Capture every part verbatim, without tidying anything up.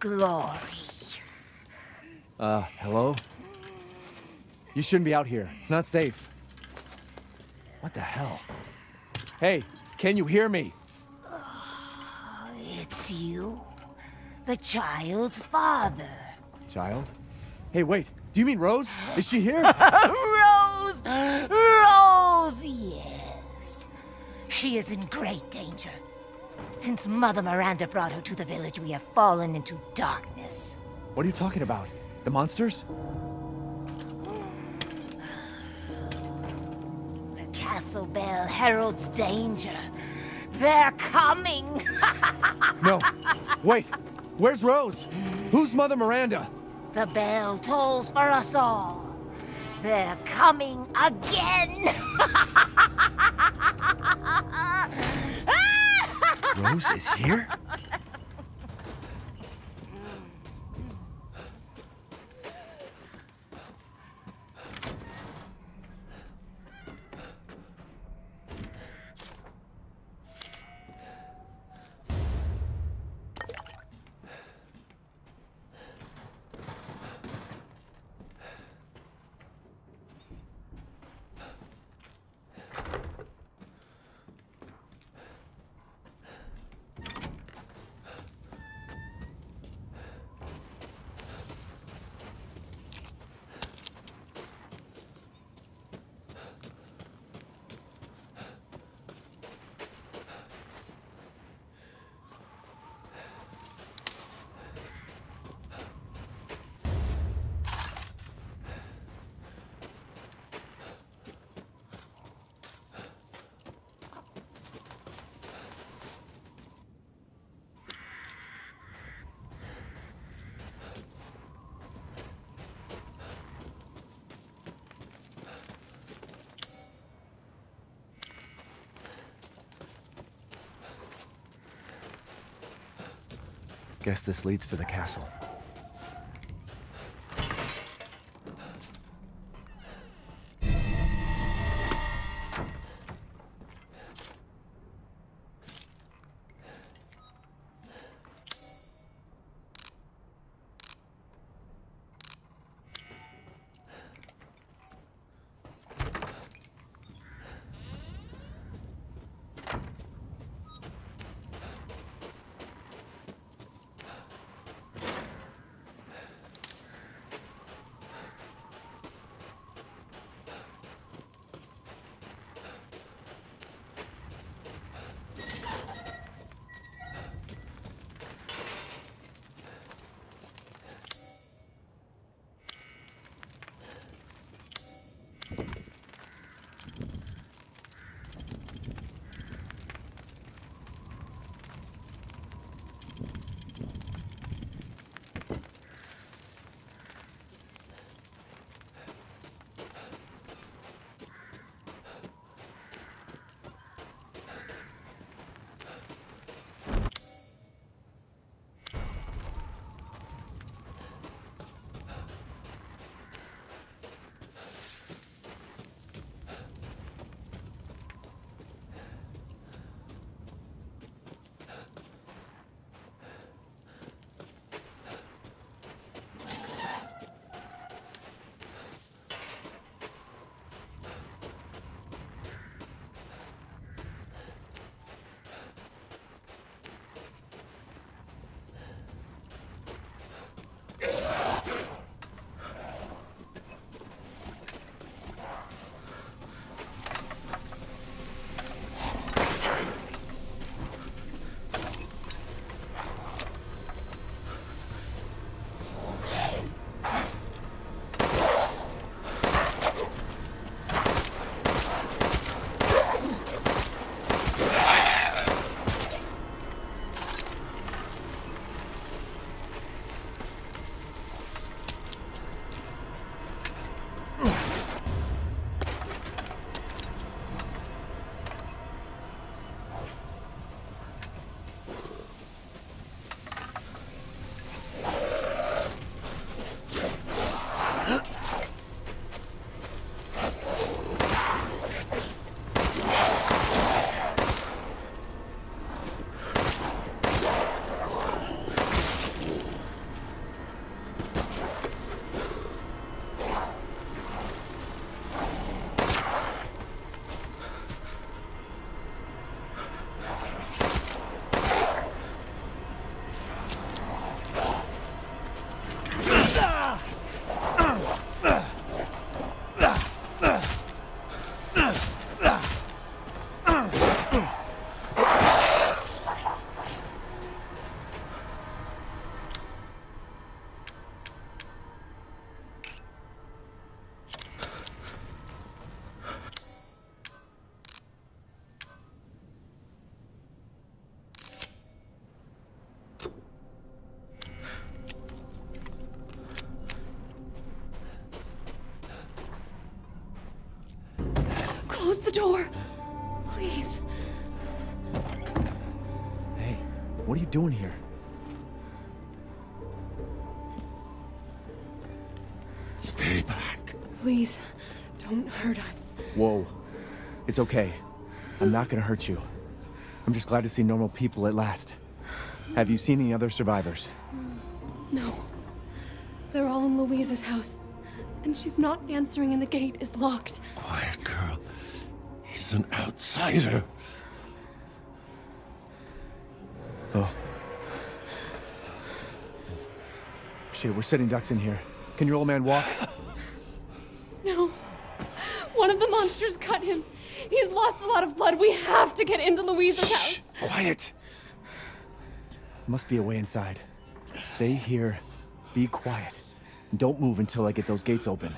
glory. Uh, hello? You shouldn't be out here. It's not safe. What the hell? Hey, can you hear me? Uh, it's you. The child's father. Child? Hey, wait. Do you mean Rose? Is she here? Rose! Rose, yes. She is in great danger. Since Mother Miranda brought her to the village, we have fallen into darkness. What are you talking about? The monsters? The castle bell heralds danger. They're coming! No. Wait. Where's Rose? Who's Mother Miranda? The bell tolls for us all. They're coming again! Rose is here? Guess this leads to the castle. the door. Please. Hey, what are you doing here? Stay back. Please, don't hurt us. Whoa. It's okay. I'm not gonna hurt you. I'm just glad to see normal people at last. Have you seen any other survivors? No. They're all in Louisa's house. And she's not answering and the gate is locked. Quiet, girl. He's an outsider. Oh. Shit, we're sitting ducks in here. Can your old man walk? No. One of the monsters cut him. He's lost a lot of blood. We have to get into Louisa's Shh, house. Quiet. Must be a way inside. Stay here. Be quiet. Don't move until I get those gates open.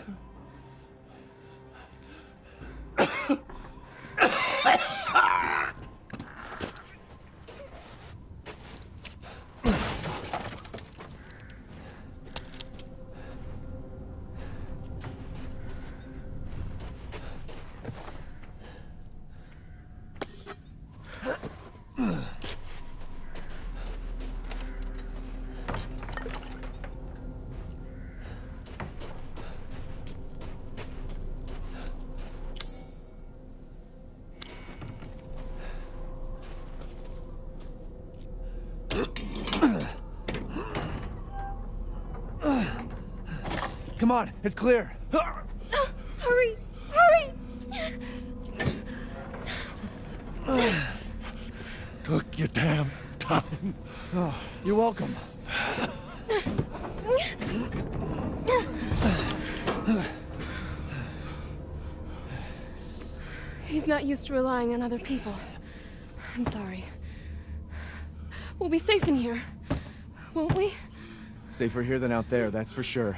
Come on, it's clear. Uh, hurry, hurry! Uh, Took your damn time. Oh, you're welcome. He's not used to relying on other people. I'm sorry. We'll be safe in here, won't we? Safer here than out there, that's for sure.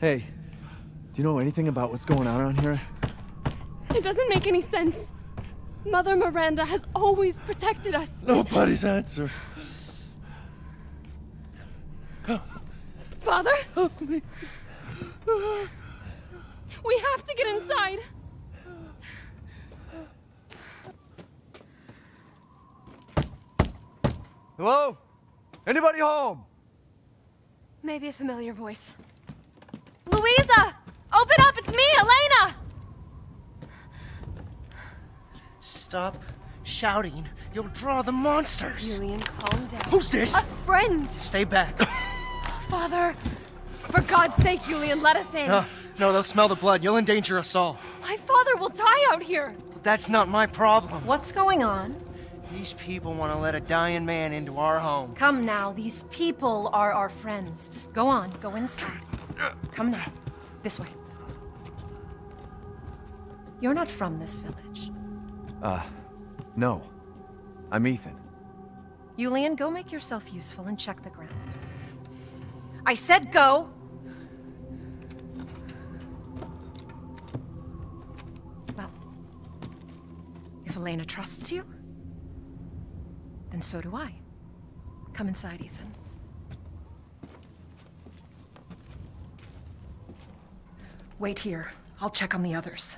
Hey, do you know anything about what's going on around here? It doesn't make any sense. Mother Miranda has always protected us. Nobody's answer. Father? Help me. We have to get inside. Hello? Anybody home? Maybe a familiar voice. Louisa! Open up! It's me, Elena! Stop shouting. You'll draw the monsters! Julian, calm down. Who's this? A friend! Stay back. Father! For God's sake, Julian, let us in. No, no, they'll smell the blood. You'll endanger us all. My father will die out here! That's not my problem. What's going on? These people want to let a dying man into our home. Come now, these people are our friends. Go on, go inside. Come now. This way. You're not from this village. Uh, no. I'm Ethan. Julian, go make yourself useful and check the grounds. I said go! Well, if Elena trusts you, then so do I. Come inside, Ethan. Wait here. I'll check on the others.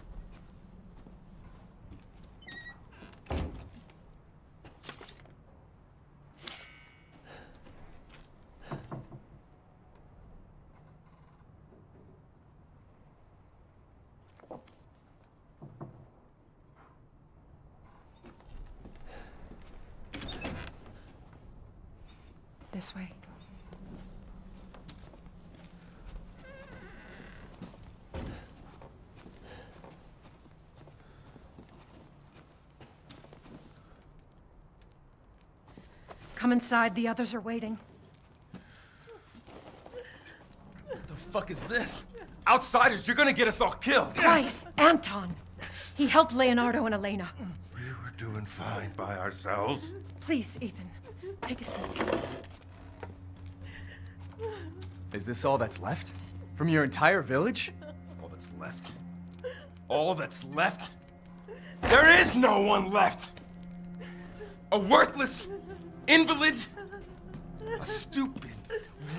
This way. Come inside, the others are waiting. What the fuck is this? Outsiders, you're gonna get us all killed! Quiet! Anton! He helped Leonardo and Elena. We were doing fine by ourselves. Please, Ethan, take a seat. Is this all that's left? From your entire village? All that's left? All that's left? There is no one left! A worthless... invalid, a stupid,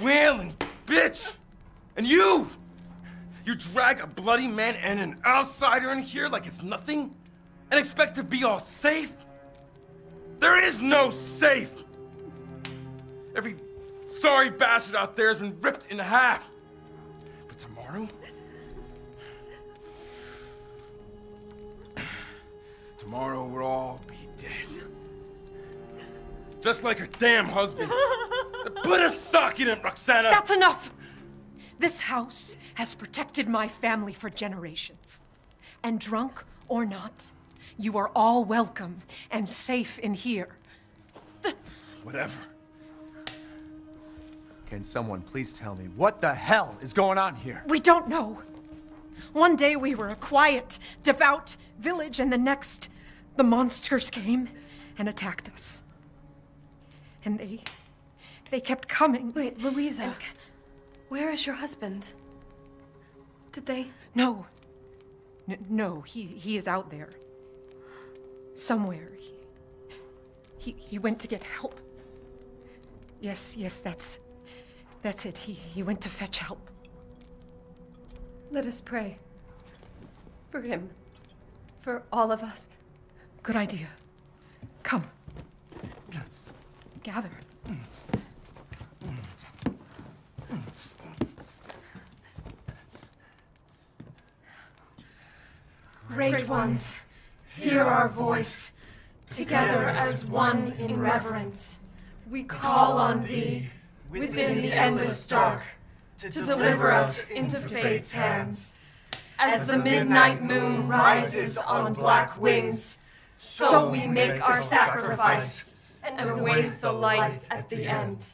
wailing bitch, and you, You drag a bloody man and an outsider in here like it's nothing? And expect to be all safe? There is no safe! Every sorry bastard out there has been ripped in half. But tomorrow? Tomorrow we'll all be dead. Just like her damn husband. Put a sock in it, Roxana! That's enough! This house has protected my family for generations. And drunk or not, you are all welcome and safe in here. Whatever. Can someone please tell me what the hell is going on here? We don't know. One day we were a quiet, devout village, and the next, the monsters came and attacked us. And they... they kept coming. Wait, Louisa. And... where is your husband? Did they... No. N no, he, he is out there. Somewhere. He, he, he went to get help. Yes, yes, that's... that's it. He, he went to fetch help. Let us pray. For him. For all of us. Good idea. Come. Gather. Great ones, hear our voice. Together as one in reverence, we call on thee within the endless dark, to deliver us into fate's hands. As the midnight moon rises on black wings, so we make our sacrifice and await the light at the end.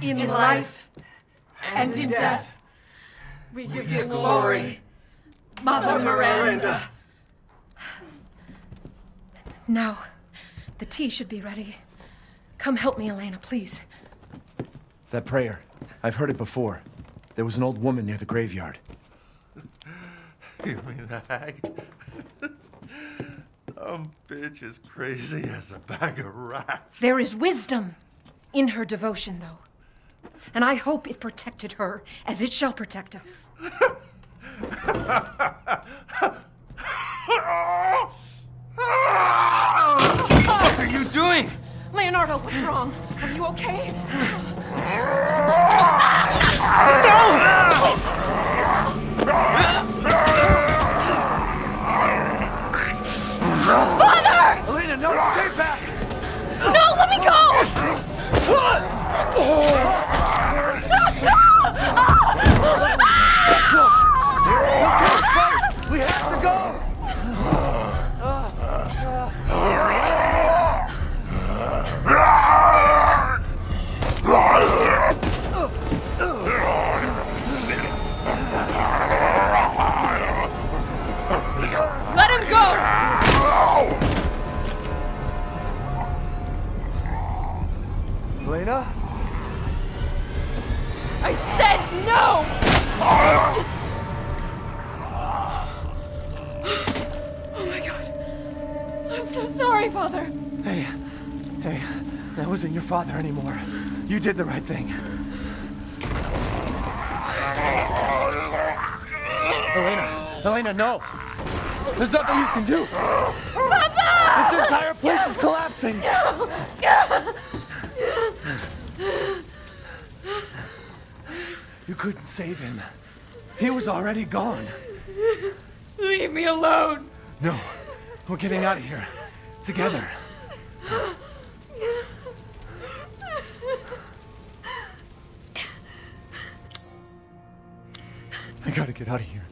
In life and in death, we give you glory, Mother Miranda. Now, the tea should be ready. Come help me, Elena, please. That prayer. I've heard it before. There was an old woman near the graveyard. You mean the hag? Dumb bitch is crazy as a bag of rats. There is wisdom in her devotion, though. And I hope it protected her as it shall protect us. What are you doing? Leonardo, what's wrong? Are you okay? No! Father! Elena, no, stay back! No, let me go! What? No! No! We have to go! Let him go! Elena? I said no! I'm so sorry, Father. Hey, hey, that wasn't your father anymore. You did the right thing. Elena, Elena, no. There's nothing you can do. Papa! This entire place is collapsing. No. You couldn't save him. He was already gone. Leave me alone. No, we're getting out of here. Together. I gotta get out of here.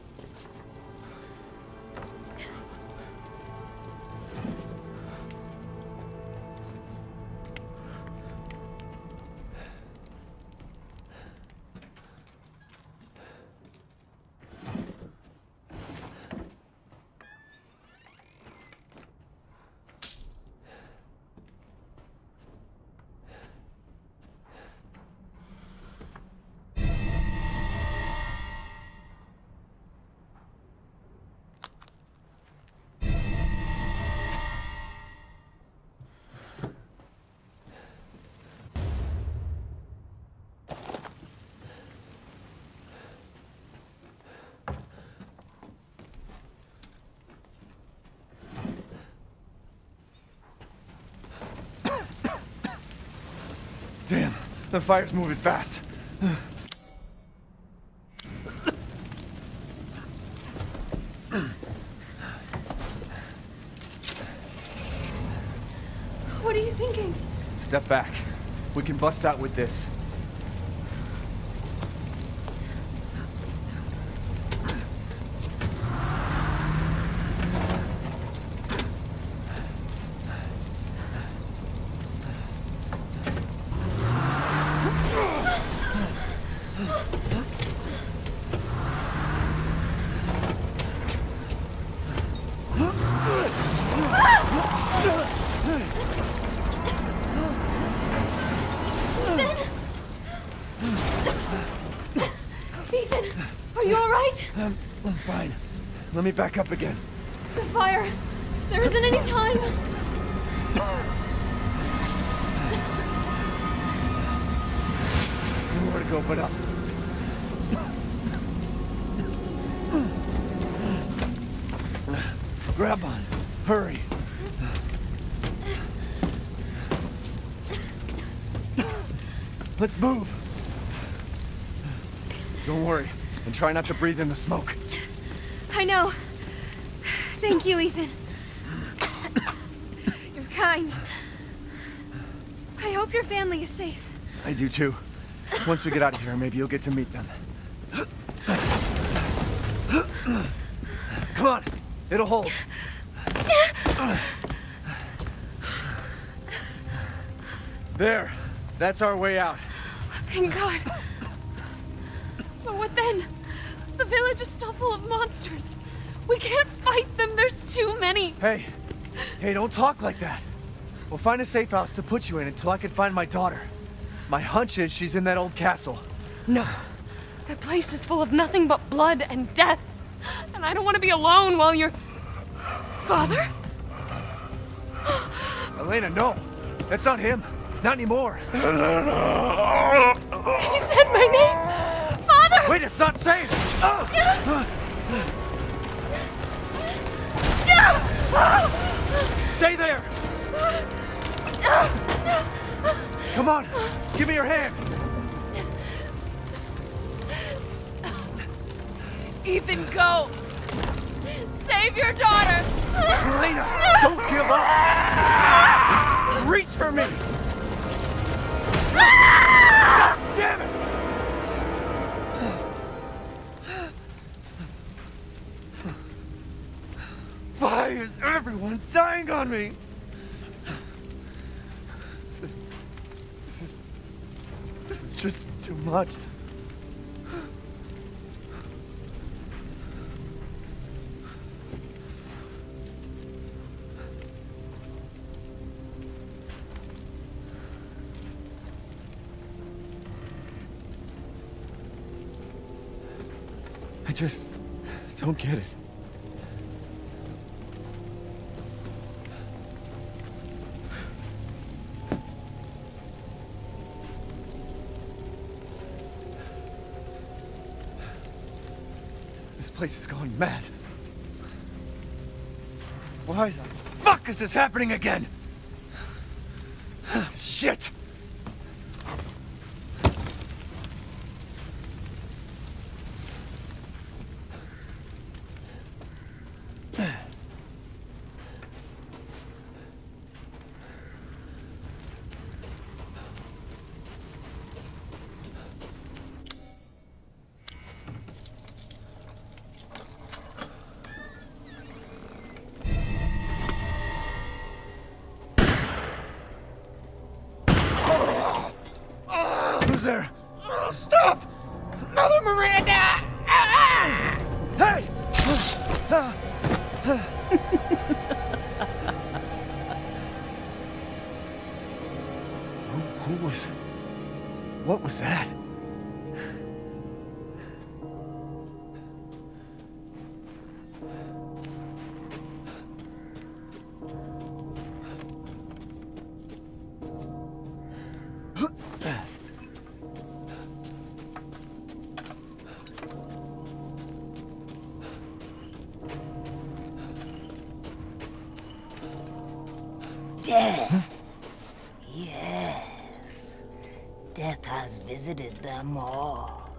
Damn, the fire's moving fast. What are you thinking? Step back. We can bust out with this. Let me back up again. The fire. There isn't any time. Nowhere to go but up. Grab on. Hurry. Let's move. Don't worry. And try not to breathe in the smoke. I know. Thank you, Ethan. You're kind. I hope your family is safe. I do too. Once we get out of here, maybe you'll get to meet them. Come on, it'll hold. There. That's our way out. Thank God. But what then? The village is still full of monsters. We can't fight them. There's too many. Hey. Hey, don't talk like that. We'll find a safe house to put you in until I can find my daughter. My hunch is she's in that old castle. No. That place is full of nothing but blood and death. And I don't want to be alone while you're... Father? Elena, no. That's not him. Not anymore. Elena! He said my name. Wait, it's not safe! Oh. Stay there! Come on, give me your hand! Ethan, go! Save your daughter! Elena, don't give up! Reach for me! God damn it! Why is everyone dying on me? This is... This is just too much. I just... don't get it. This place is going mad. Why the fuck is this happening again? Shit! Yeah. Huh? Yes. Death has visited them all.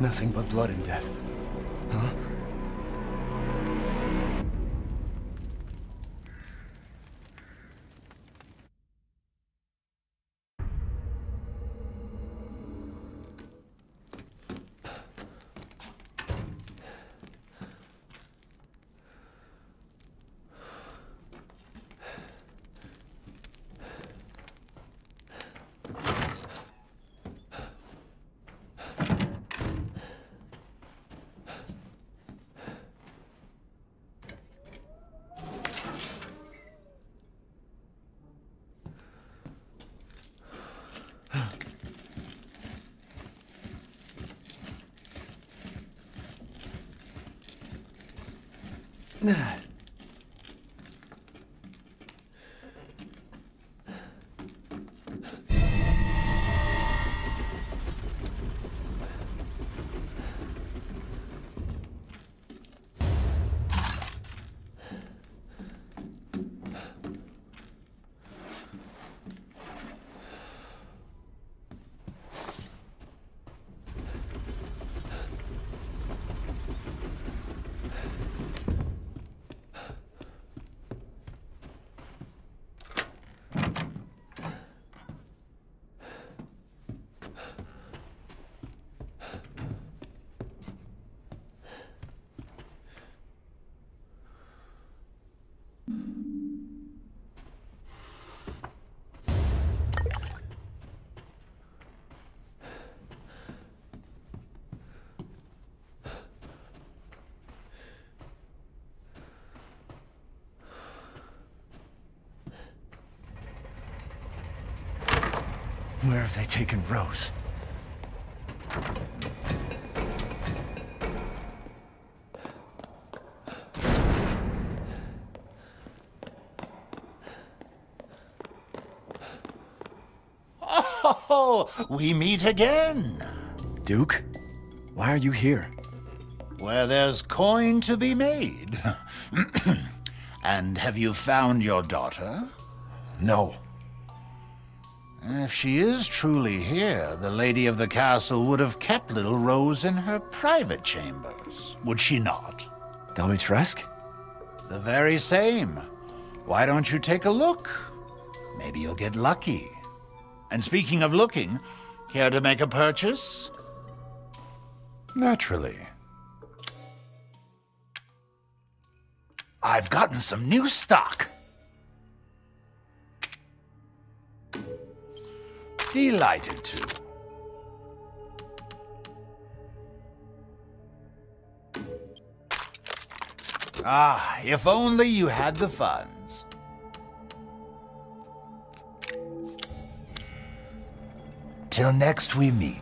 Nothing but blood and death. Huh? Nah. Where have they taken Rose? Oh, we meet again. Duke, why are you here? Where there's coin to be made. And have you found your daughter? No. If she is truly here, the lady of the castle would have kept little Rose in her private chambers, would she not? Dimitrescu? The very same. Why don't you take a look? Maybe you'll get lucky. And speaking of looking, care to make a purchase? Naturally. I've gotten some new stock. Delighted to. Ah, if only you had the funds. Till next we meet.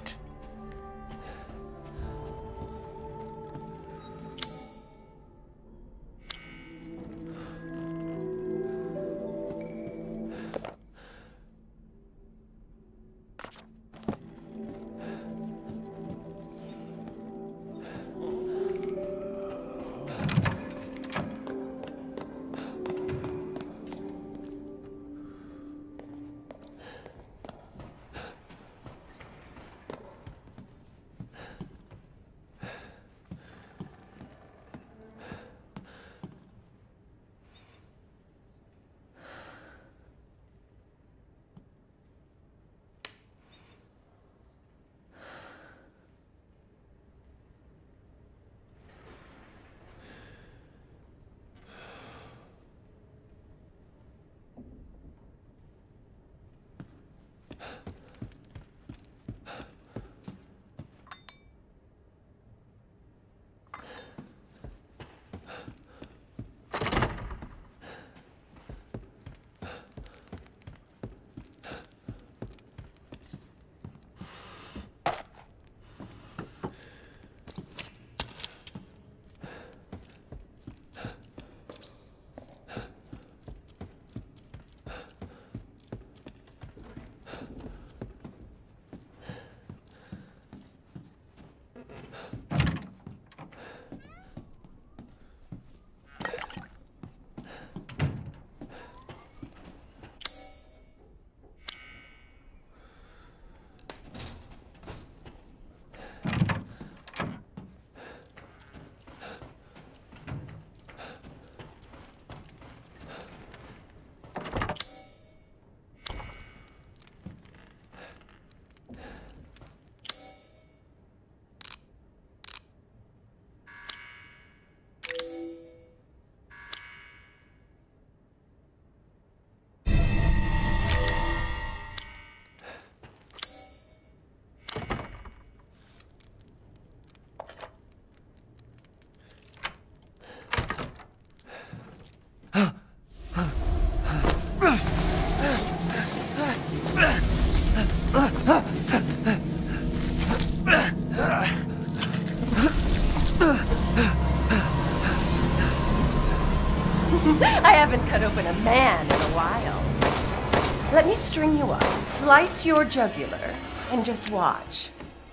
I haven't cut open a man in a while. Let me string you up, slice your jugular, and just watch.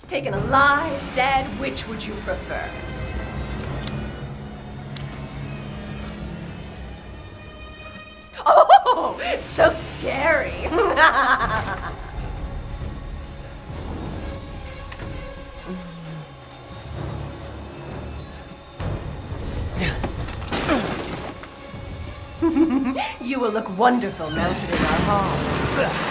Taken alive, dead, which would you prefer? Oh, so scary! You will look wonderful mounted in our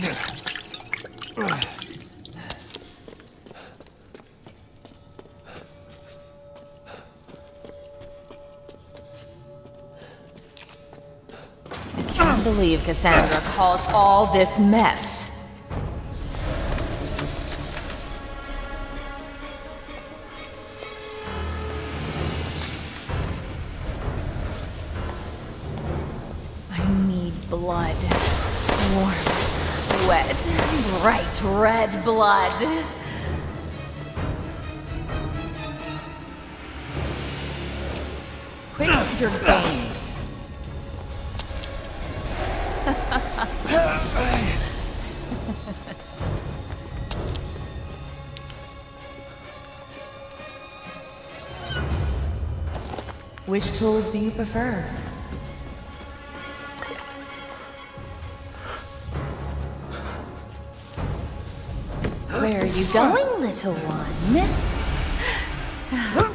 I can't believe Cassandra caused all this mess. I need blood. Warm, wet, bright red blood. Quit your game. Which tools do you prefer? Where are you going, little one?